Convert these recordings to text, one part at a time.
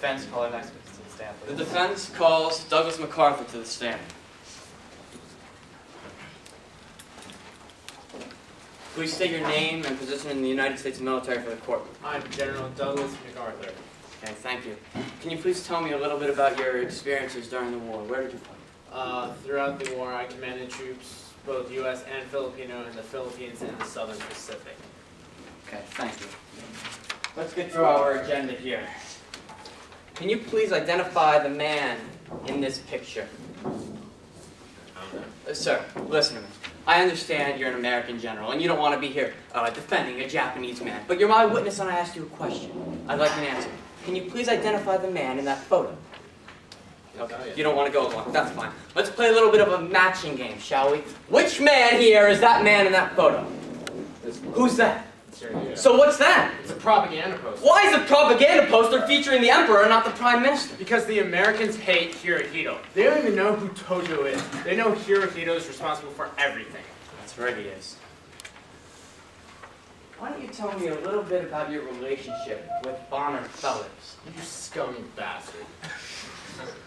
defense call our Mexicans to the stand? The defense calls Douglas MacArthur to the stand. Please state your name and position in the United States military for the court. I'm General Douglas MacArthur. Okay, thank you. Can you please tell me a little bit about your experiences during the war? Where did you fight? Throughout the war, I commanded troops, both U.S. and Filipino, in the Philippines and the Southern Pacific. Okay, thank you. Let's get to our agenda here. Can you please identify the man in this picture? Sir, listen to me. I understand you're an American general, and you don't want to be here defending a Japanese man. But you're my witness, and I asked you a question. I'd like an answer. Can you please identify the man in that photo? Okay, you don't want to go along. That's fine. Let's play a little bit of a matching game, shall we? Which man here is that man in that photo? Who's that? So what's that? It's a propaganda poster. Why is a propaganda poster featuring the emperor and not the prime minister? Because the Americans hate Hirohito. They don't even know who Tojo is. They know Hirohito is responsible for everything. That's right, he is. Why don't you tell me a little bit about your relationship with Bonner Phillips? You scummy bastard.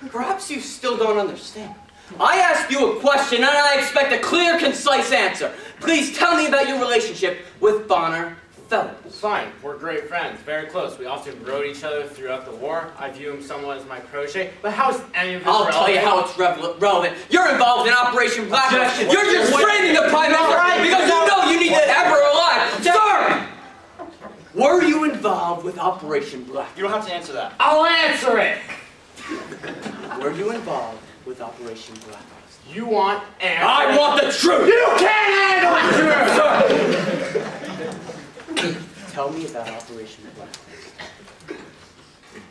Perhaps you still don't understand. I asked you a question, and I expect a clear, concise answer. Please tell me about your relationship with Bonner Phillips. Fine. We're great friends, very close. We often rode each other throughout the war. I view him somewhat as my protege. But how is any of this relevant? I'll tell you how it's relevant. You're involved in Operation Blacklist. You're just framing the prime minister because you know you need that emperor alive. Sir! Were you involved with Operation Blacklist? You don't have to answer that. I'll answer it! Were you involved with Operation Blacklist? You want answers. I want the truth! You can't handle the truth! Tell me about Operation Blacklist. You're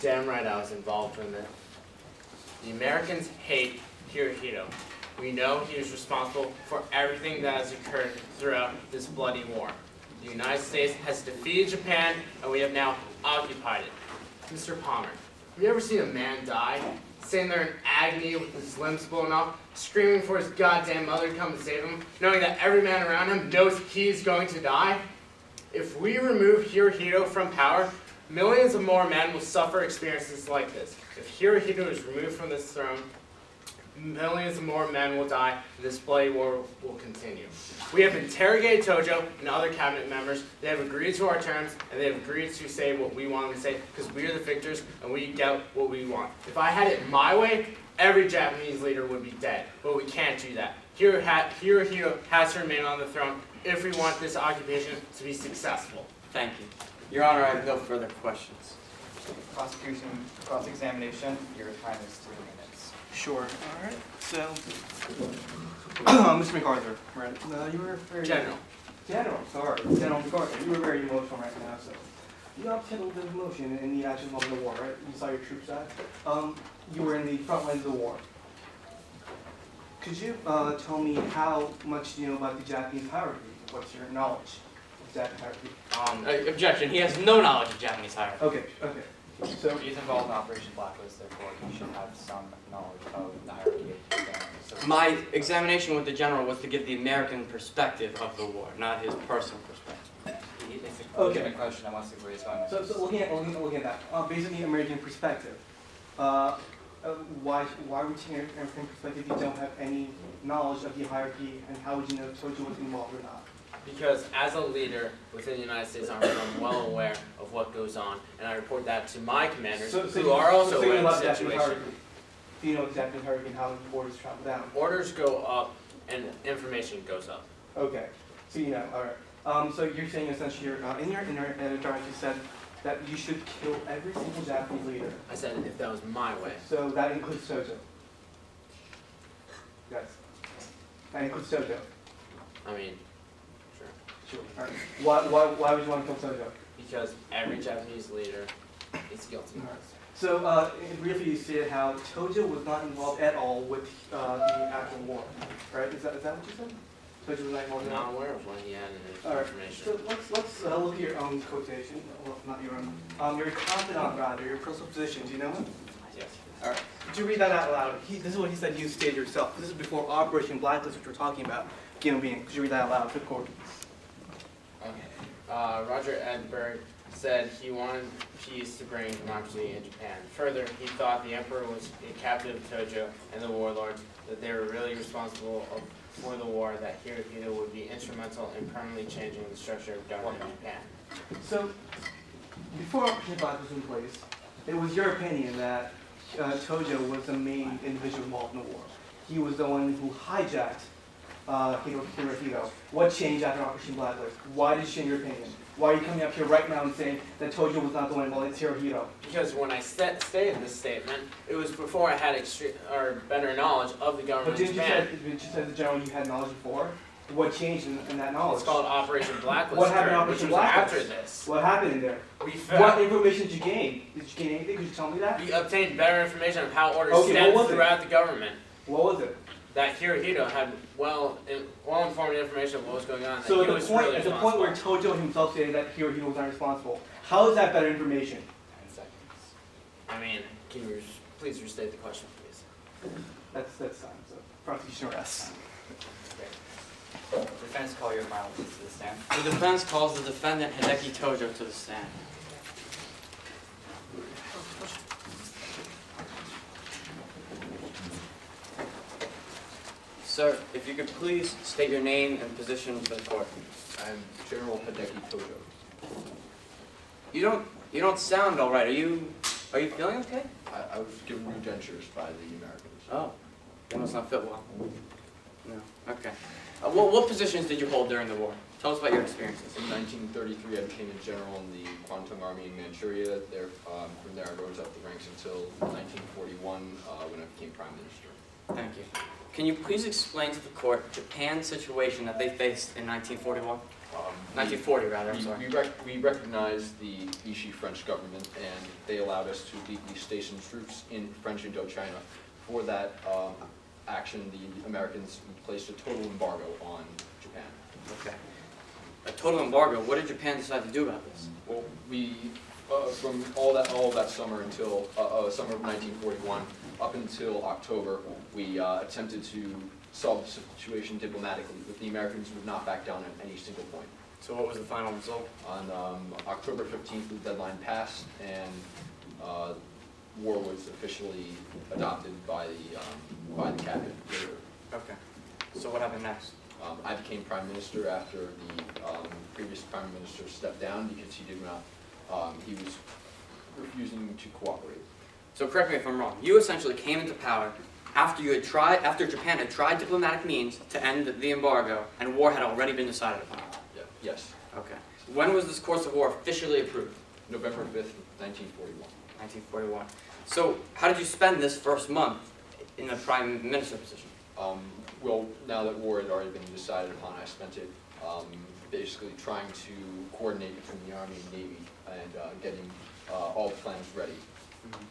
damn right I was involved in it. The Americans hate Hirohito. We know he is responsible for everything that has occurred throughout this bloody war. The United States has defeated Japan, and we have now occupied it. Mr. Palmer, have you ever seen a man die? Sitting there in agony with his limbs blown off, screaming for his goddamn mother to come and save him, knowing that every man around him knows he's going to die? If we remove Hirohito from power, millions of more men will suffer experiences like this. If Hirohito is removed from this throne, millions of more men will die, and this bloody war will continue. We have interrogated Tojo and other cabinet members. They have agreed to our terms, and they have agreed to say what we want them to say, because we are the victors, and we get what we want. If I had it my way, every Japanese leader would be dead, but we can't do that. Hirohito has to remain on the throne if we want this occupation to be successful. Thank you. Your Honor, I have no further questions. Prosecution, cross-examination, your time is 3 minutes. Sure. All right. So, Mr. MacArthur, right? You were very General MacArthur. You were very emotional right now, so you obviously had a little bit of emotion in the actions of the war, right? You saw your troops die. You were in the front line of the war. Could you tell me how much you know about the Japanese hierarchy? What's your knowledge of Japanese hierarchy? Objection. He has no knowledge of Japanese hierarchy. Okay. Okay. So he's involved in Operation Blacklist, therefore he should have some knowledge of the hierarchy of Japan. So my examination with the general was to give the American perspective of the war, not his personal perspective. It's a legitimate question. I want to see where he's going. So looking at that, based on the American perspective, why would you, American perspective, you don't have any knowledge of the hierarchy, and how would you know if Tojo was involved or not? Because as a leader within the United States Army, I'm well aware of what goes on, and I report that to my commanders, who are also in the situation. Do you know exactly how orders travel down? Orders go up, and information goes up. Okay, so you know, all right. So you're saying essentially, in your editorial, you said that you should kill every single Japanese leader. I said if that was my way. So that includes Tojo. Yes. That includes Tojo. I mean. All right. Why would you want to kill Tojo? Because every Japanese leader is guilty. All right. So, briefly, you said how Tojo was not involved at all with the actual war, right? Is that what you said? Tojo was not involved. I'm not aware of what he had in his information. So let's look at your own quotation. Well, not your own. Your confidant, rather, your personal position. Do you know him? Yes. All right. Did you read that out loud? This is what he said. You stated yourself. This is before Operation Blacklist, which we're talking about. Could you read that out loud to the court? Okay. Roger Edberg said he wanted peace to bring democracy in Japan. Further, he thought the emperor was a captive of Tojo and the warlords, that they were really responsible for the war, that Hirohito would be instrumental in permanently changing the structure of government in Japan. So, before Operation Blacklist was in place, it was your opinion that Tojo was the main individual involved in the war. He was the one who hijacked Hirohito. What changed after Operation Blacklist? Why did you change your opinion? Why are you coming up here right now and saying that Tojo was not the one involved, it's Hirohito? Because when I stated this statement, it was before I had better knowledge of the government of Japan. But didn't you say the general you had knowledge before? What changed in that knowledge? It's called Operation Blacklist. What happened in Operation Blacklist? After this? What happened in there? What information did you gain? Did you gain anything? Could you tell me that? We obtained better information of how orders stand throughout the government. What was it? That Hirohito had well-informed information of what was going on. So at the point where Tojo himself stated that Hirohito was not responsible, how is that better information? 9 seconds. I mean, can you please restate the question, please? That's time. So prosecution arrest. Okay. Defense, call your mild to the stand. The defense calls the defendant Hideki Tojo to the stand. Sir, if you could please state your name and position for the court. I'm General Hideki Tojo. You don't sound all right. Are you feeling okay? I was given new dentures by the Americans. Oh, you must not fit well. No. Okay. What positions did you hold during the war? Tell us about your experiences. In 1933, I became a general in the Kwantung Army in Manchuria. There, from there, I rose up the ranks until 1941 when I became prime minister. Thank you. Can you please explain to the court Japan's situation that they faced in 1941? 1940, rather, I'm sorry. We recognized the Vichy French government, and they allowed us to legally station troops in French Indochina. For that action, the Americans placed a total embargo on Japan. Okay. A total embargo? What did Japan decide to do about this? Well, we, from all that summer until summer of 1941, up until October, we attempted to solve the situation diplomatically, but the Americans would not back down at any single point. So what was the final result? On October 15th, the deadline passed, and war was officially adopted by the cabinet. Okay. So what happened next? I became prime minister after the previous prime minister stepped down because he did not. He was refusing to cooperate. So correct me if I'm wrong. You essentially came into power after you had tried, after Japan had tried diplomatic means to end the embargo, and war had already been decided upon. Yeah. Yes. Okay. When was this course of war officially approved? November 5th, 1941. 1941. So how did you spend this first month in the prime minister position? Well, now that war had already been decided upon, I spent it basically trying to coordinate between the Army and Navy and getting all the plans ready. Mm-hmm.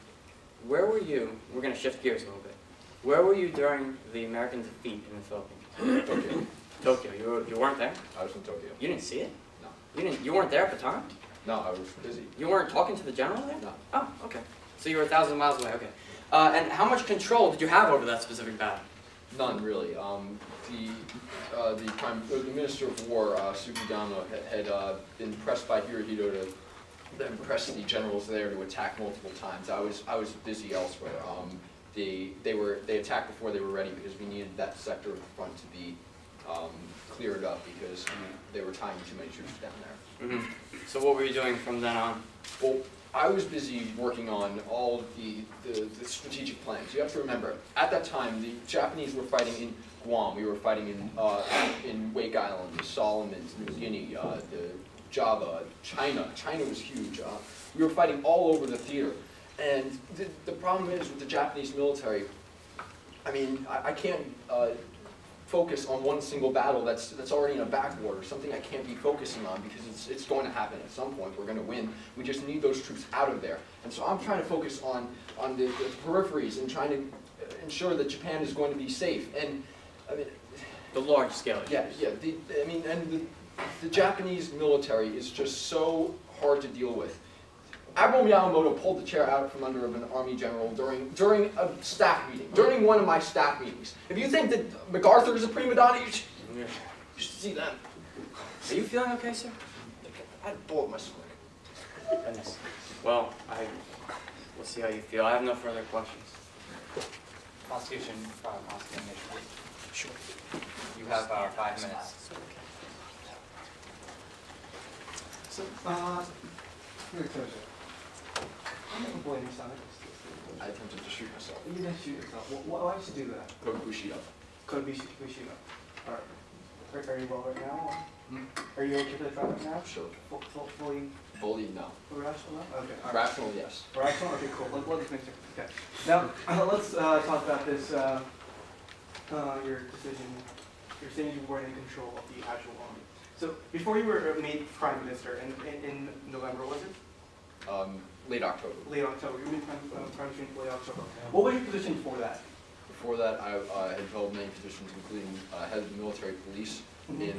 Where were you, we're going to shift gears a little bit, where were you during the American defeat in the Philippines? Tokyo. Tokyo. You weren't there? I was in Tokyo. You didn't see it? No. You weren't there at the time? No, I was busy. You weren't talking to the general there? No. Oh, okay. So you were 1,000 miles away, okay. And how much control did you have over that specific battle? None, really. The Minister of War, Sugiyama, had been pressed by Hirohito to impress the generals there to attack multiple times. I was busy elsewhere. They attacked before they were ready because we needed that sector of the front to be cleared up because they were tying too many troops down there. Mm-hmm. So what were you doing from then on? Well, I was busy working on all of the strategic plans. You have to remember, at that time, the Japanese were fighting in Guam. We were fighting in Wake Island, the Solomons, New Guinea, Java, China. China was huge. We were fighting all over the theater. And the problem is with the Japanese military, I mean, I can't focus on one single battle that's already in a backwater, something I can't be focusing on because it's going to happen at some point. We're going to win. We just need those troops out of there. And so I'm trying to focus on the peripheries and trying to ensure that Japan is going to be safe. And, I mean... The large scale. Yeah, yeah. I mean, and the Japanese military is just so hard to deal with. Admiral Yamamoto pulled the chair out from under of an army general during a staff meeting, during one of my staff meetings. If you think that MacArthur is a prima donna, you should see that. Are you feeling okay, sir? I had a bullet in my stomach. And, well, I will see how you feel. I have no further questions. Prosecution, Commissioner. Sure. You have 5 minutes. So, Mr. Tojo, I'm not avoiding something. I attempted to shoot myself. You didn't shoot yourself. Why did you do that? Kobushi up. Kobushi up. All right. Are you well right now? Hmm? Are you okay for the trial right now? Sure. Fully? Fully, no. Rational, no? Okay. All right. Rational, yes. Rational? Okay, cool. Let's make sure. Okay. Now, let's talk about this, your decision, your saying you weren't in control of the actual army. So, before you were made Prime Minister in November, was it? Late October. Late October. You were made Prime Minister in late October. What was your position before that? Before that, I had held many positions, including head of the military police in the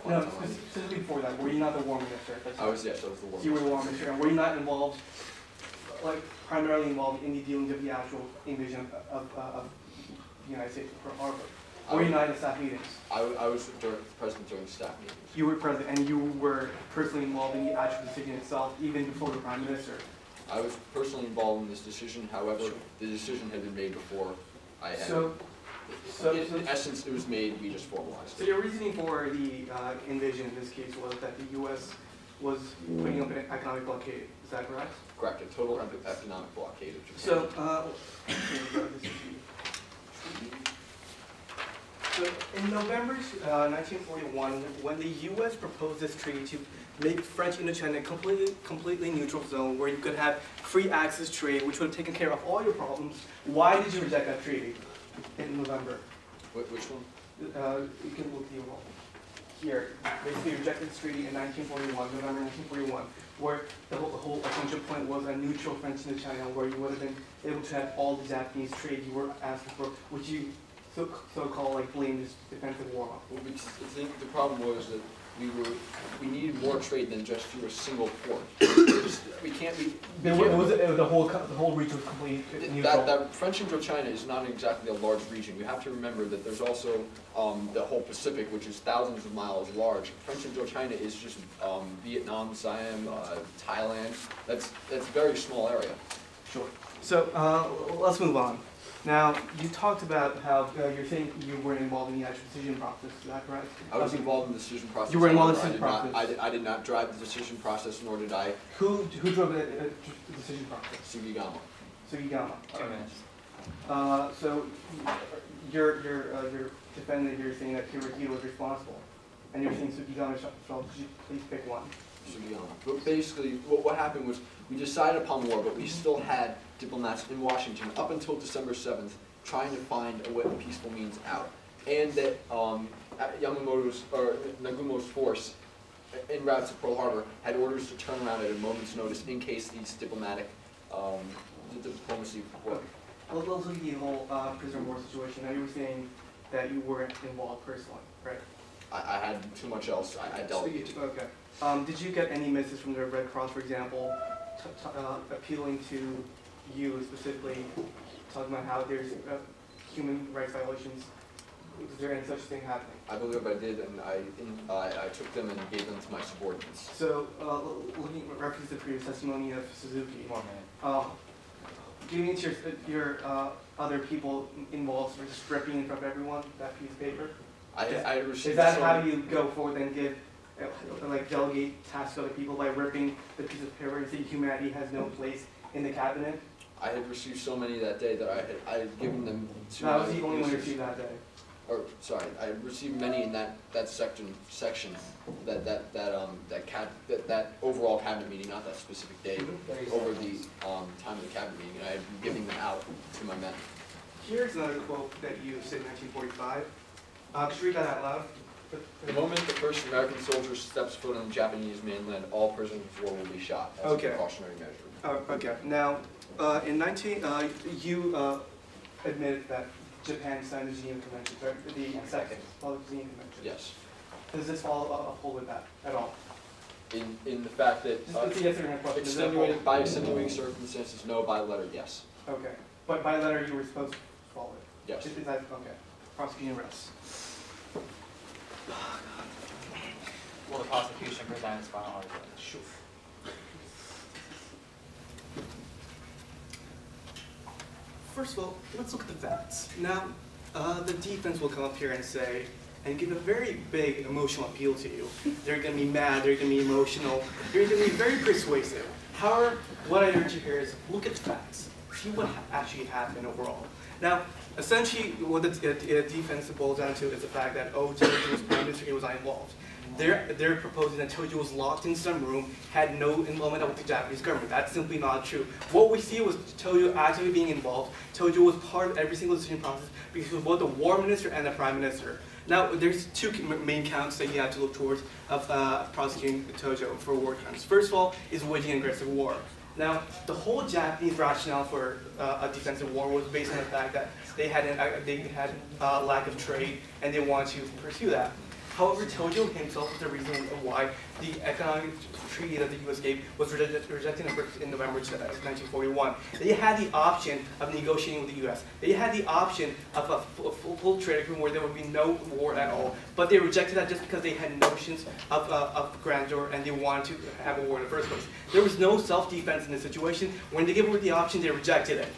Kwantung Army. No, specifically before that, were you not the War Minister? I was, yes, I was the War Minister. You were the War Minister, and were you not involved, like, primarily involved in the dealings of the actual invasion of the United States of Pearl Harbor? Were you not in staff meetings? I was present during staff meetings. You were present, and you were personally involved in the actual decision itself, even before the Prime Minister? I was personally involved in this decision, however, sure. The decision had been made before I had. In essence, it was made, we just formalized it. So your reasoning for the invasion in this case was that the U.S. was putting up an economic blockade, is that correct? Correct, a total economic blockade of Japan. So, so in November 1941, when the U.S. proposed this treaty to make French Indochina a completely neutral zone where you could have free access trade, which would have taken care of all your problems, why did you reject that treaty? In November. Which one? You can look the overall. Here, basically rejected this treaty in November 1941, where the whole essential point was a neutral French Indochina, where you would have been able to have all the Japanese trade you were asking for, which you so-called like blame this defensive war on. Well, because I think the problem was that we needed more trade than just through a single port. The whole region was completely neutral. That French Indochina is not exactly a large region. We have to remember that there's also the whole Pacific, which is thousands of miles large. French Indochina is just Vietnam, Siam, Thailand. That's a very small area. Sure. So let's move on. Now, you talked about how you're saying you weren't involved in the actual decision process, is that correct? I was involved in the decision process. You were involved in the decision process. I did not drive the decision process, nor did I. Who drove the decision process? Sugiyama. Okay. So, your defendant here is saying that Hirohito is responsible, and you're saying Sugiyama shall please pick one. Sugiyama. But basically, what happened was, we decided upon war, but we still had diplomats in Washington up until December 7th trying to find a way, peaceful means out. And that Yamamoto's, or Nagumo's force en route to Pearl Harbor had orders to turn around at a moment's notice in case these diplomatic diplomacy worked. Well, let's look at the whole prisoner war situation. Now you were saying that you weren't involved personally, right? I had too much else. I delegated. Okay. Did you get any messages from the Red Cross, for example, appealing to you specifically, talking about how there's human rights violations? Is there any such thing happening? I believe I did, and I took them and gave them to my subordinates. So, looking at reference to the previous testimony of Suzuki, giving it to your other people involved, sort of stripping in front of everyone that piece of paper? I received. Is that how you go forward and give? Like delegate tasks to other people by ripping the piece of paper and saying humanity has no place in the cabinet? I had received so many that day that I had given them to. No, I was the only one received that day. Or sorry, I received many in that section that overall cabinet meeting, not that specific day, but over the time of the cabinet meeting, and I had been giving them out to my men. Here's another quote that you said in 1945. Just read that out loud. The moment the first American soldier steps foot on the Japanese mainland, all prisoners of war will be shot as a precautionary measure. Okay. Now, you admitted that Japan signed the Geneva Convention, the second, followed the Geneva Convention. Yes. Does this all uphold with that at all? In the fact that extenuated by extenuating circumstances, no. By letter, yes. Okay. But by letter, you were supposed to follow it. Yes. Is that okay? Prosecuting arrests. Will the prosecution present its final argument? Sure. First of all, let's look at the facts. Now, the defense will come up here and say, and give a very big emotional appeal to you. They're going to be mad, they're going to be emotional, they're going to be very persuasive. However, what I urge you here is look at the facts. See what actually happened overall. Now, essentially, what the defense boils down to is the fact that, oh, Tojo's prime minister was not involved. They're proposing that Tojo was locked in some room, had no involvement with the Japanese government. That's simply not true. What we see was Tojo actively being involved. Tojo was part of every single decision process because he was both the war minister and the prime minister. Now, there's two main counts that you have to look towards of prosecuting Tojo for war crimes. First of all, is waging an aggressive war. Now, the whole Japanese rationale for a defensive war was based on the fact that they had a lack of trade and they wanted to pursue that. However, Tojo himself is the reason why the economic treaty that the U.S. gave was rejected in November 1941. They had the option of negotiating with the U.S. They had the option of a full trade agreement where there would be no war at all. But they rejected that just because they had notions of grandeur and they wanted to have a war in the first place. There was no self-defense in this situation. When they gave them the option, they rejected it.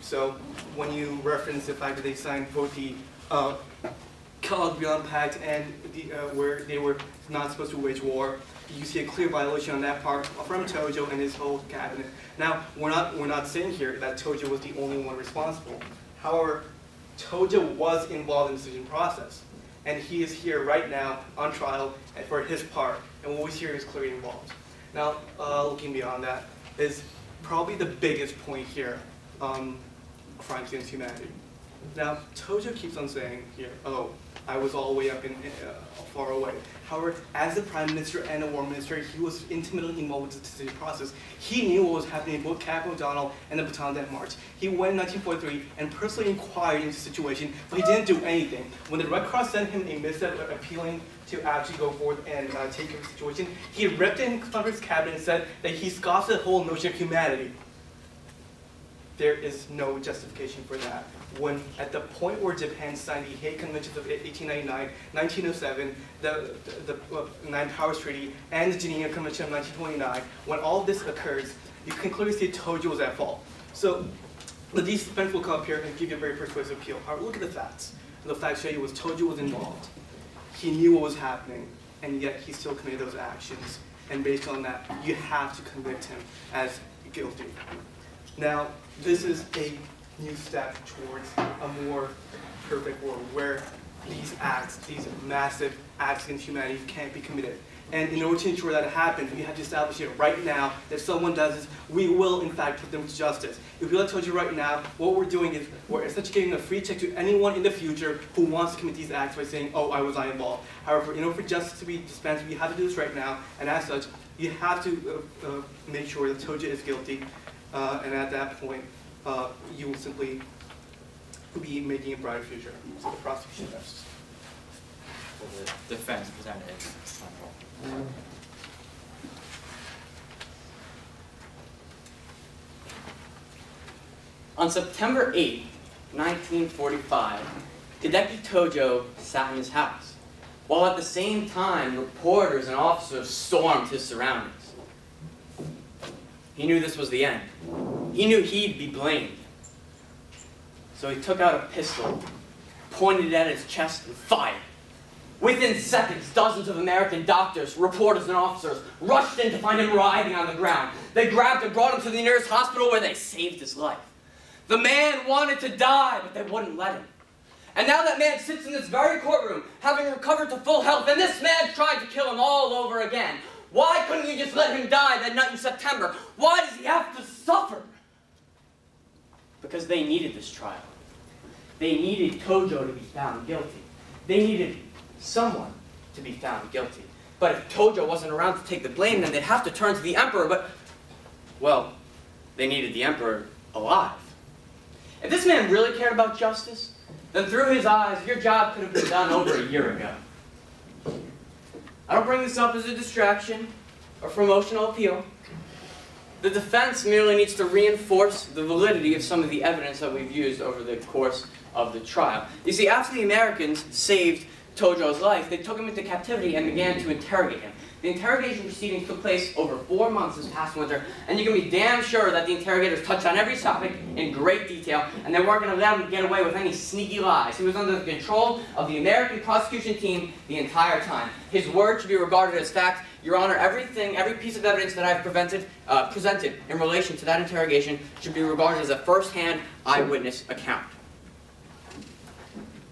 So when you reference the fact that they signed both the Kellogg-Briand Pact and where they were not supposed to wage war, you see a clear violation on that part from Tojo and his whole cabinet. Now, we're not saying here that Tojo was the only one responsible. However, Tojo was involved in the decision process, and he is here right now on trial for his part, and what we see here is clearly involved. Now, looking beyond that is probably the biggest point here, crimes against humanity. Now, Tojo keeps on saying here, oh, I was all the way up in far away. However, as the prime minister and a war minister, he was intimately involved with the decision process. He knew what was happening in both Captain O'Donnell and the Bataan Death March. He went in 1943 and personally inquired into the situation, but he didn't do anything. When the Red Cross sent him a missive appealing to actually go forth and take care of the situation, he ripped it in front of his cabinet and said that he scoffed at the whole notion of humanity. There is no justification for that. When at the point where Japan signed the Hague Convention of 1899, 1907, the Nine Powers Treaty, and the Geneva Convention of 1929, when all this occurs, you can clearly see Tojo was at fault. So the defense will come up here and give you a very persuasive appeal. However, look at the facts. The facts show you was Tojo was involved. He knew what was happening, and yet he still committed those actions. And based on that, you have to convict him as guilty. Now, this is a new step towards a more perfect world where these acts, these massive acts against humanity can't be committed. And in order to ensure that it happens, we have to establish it right now that if someone does this, we will in fact put them to justice. If we let Tojo right now, what we're doing is we're essentially giving a free check to anyone in the future who wants to commit these acts by saying, oh, I was not involved. However, in order for justice to be dispensed, we have to do this right now, and as such, you have to make sure that Tojo is guilty, and at that point, you will simply be making a brighter future. So the prosecution does. Well, the defense presented its final. On September 8, 1945, Hideki Tojo sat in his house, while at the same time reporters and officers stormed his surroundings. He knew this was the end. He knew he'd be blamed. So he took out a pistol, pointed it at his chest, and fired. Within seconds, dozens of American doctors, reporters, and officers rushed in to find him writhing on the ground. They grabbed and brought him to the nearest hospital where they saved his life. The man wanted to die, but they wouldn't let him. And now that man sits in this very courtroom, having recovered to full health, and this man tried to kill him all over again. Why couldn't you just let him die that night in September? Why does he have to suffer? Because they needed this trial. They needed Tojo to be found guilty. They needed someone to be found guilty. But if Tojo wasn't around to take the blame, then they'd have to turn to the emperor, but, well, they needed the emperor alive. If this man really cared about justice, then through his eyes, your job could have been done over a year ago. I don't bring this up as a distraction or for emotional appeal. The defense merely needs to reinforce the validity of some of the evidence that we've used over the course of the trial. You see, after the Americans saved Tojo's life, they took him into captivity and began to interrogate him. The interrogation proceedings took place over 4 months this past winter, and you can be damn sure that the interrogators touched on every topic in great detail, and they weren't going to let him get away with any sneaky lies. He was under the control of the American prosecution team the entire time. His word should be regarded as fact. Your Honor, every piece of evidence that I've presented in relation to that interrogation should be regarded as a first-hand eyewitness account.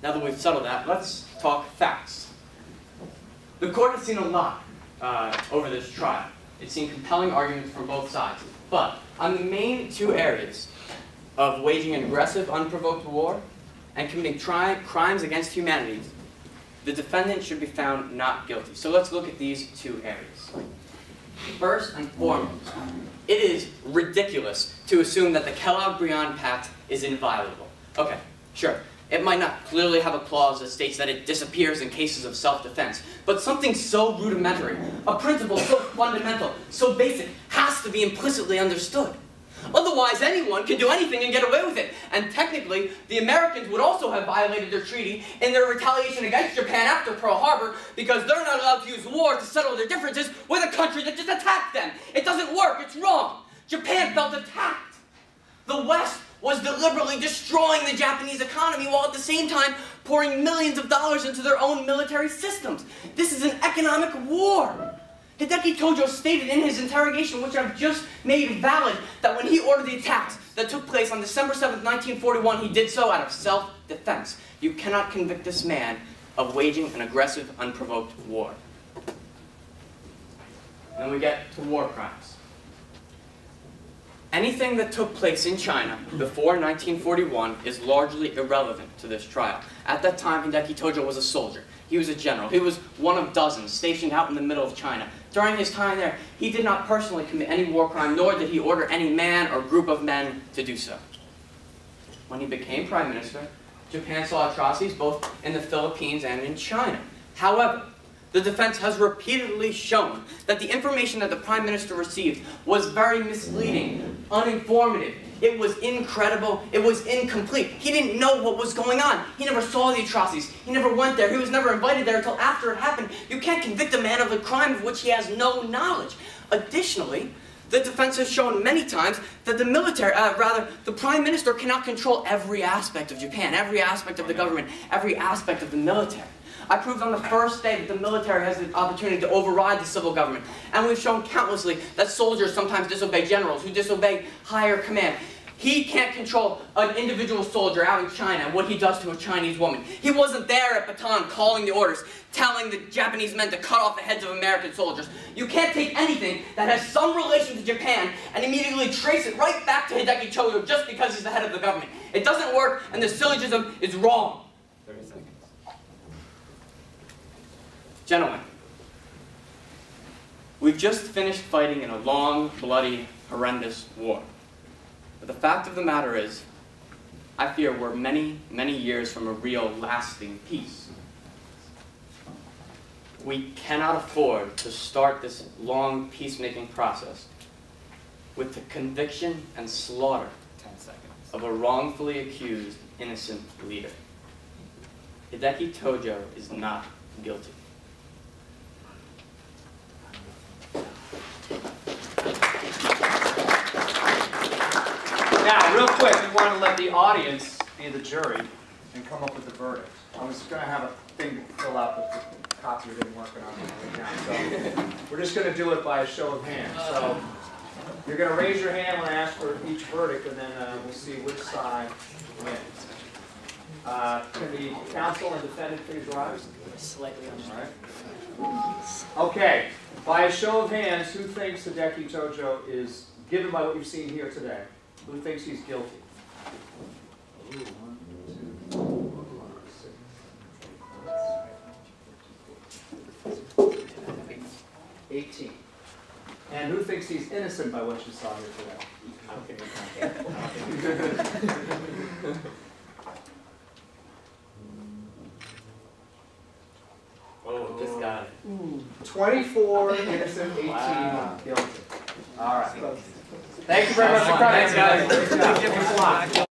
Now that we've settled that, let's talk facts. The court has seen a lot over this trial. It's seen compelling arguments from both sides. But on the main two areas of waging an aggressive, unprovoked war and committing crimes against humanity, the defendant should be found not guilty. So let's look at these two areas. First and foremost, it is ridiculous to assume that the Kellogg-Briand Pact is inviolable. Okay, sure. It might not clearly have a clause that states that it disappears in cases of self-defense, but something so rudimentary, a principle so fundamental, so basic, has to be implicitly understood. Otherwise, anyone can do anything and get away with it. And technically, the Americans would also have violated their treaty in their retaliation against Japan after Pearl Harbor, because they're not allowed to use war to settle their differences with a country that just attacked them. It doesn't work. It's wrong. Japan felt attacked. The West was deliberately destroying the Japanese economy while at the same time pouring millions of dollars into their own military systems. This is an economic war. Hideki Tojo stated in his interrogation, which I've just made valid, that when he ordered the attacks that took place on December 7th, 1941, he did so out of self-defense. You cannot convict this man of waging an aggressive, unprovoked war. Then we get to war crimes. Anything that took place in China before 1941 is largely irrelevant to this trial. At that time, Hideki Tojo was a soldier. He was a general. He was one of dozens stationed out in the middle of China. During his time there, he did not personally commit any war crime, nor did he order any man or group of men to do so. When he became prime minister, Japan saw atrocities both in the Philippines and in China. However, the defense has repeatedly shown that the information that the prime minister received was very misleading, uninformative. It was incredible. It was incomplete. He didn't know what was going on. He never saw the atrocities. He never went there. He was never invited there until after it happened. You can't convict a man of a crime of which he has no knowledge. Additionally, the defense has shown many times that the military, the prime minister cannot control every aspect of Japan, every aspect of the government, every aspect of the military. I proved on the first day that the military has the opportunity to override the civil government. And we've shown countlessly that soldiers sometimes disobey generals, who disobey higher command. He can't control an individual soldier out in China and what he does to a Chinese woman. He wasn't there at Bataan calling the orders, telling the Japanese men to cut off the heads of American soldiers. You can't take anything that has some relation to Japan and immediately trace it right back to Hideki Tojo just because he's the head of the government. It doesn't work, and the syllogism is wrong. Gentlemen, we've just finished fighting in a long, bloody, horrendous war. But the fact of the matter is, I fear we're many, many years from a real, lasting peace. We cannot afford to start this long peacemaking process with the conviction and slaughter of a wrongfully accused, innocent leader. Hideki Tojo is not guilty. Now, real quick, we want to let the audience be the jury and come up with the verdict. I was going to have a thing to fill out, but the copy didn't work on it right now. So we're just going to do it by a show of hands. So you're going to raise your hand when I ask for each verdict, and then we'll see which side wins. Can the counsel and defendant please rise? Slightly on. Okay. By a show of hands, who thinks Hideki Tojo is, given by what you've seen here today, who thinks he's guilty? Ooh, 18. And who thinks he's innocent by what you saw here today? I'm kidding. Oh, this guy. 24 innocent, 18 guilty. All right. Thank you very much for coming, guys.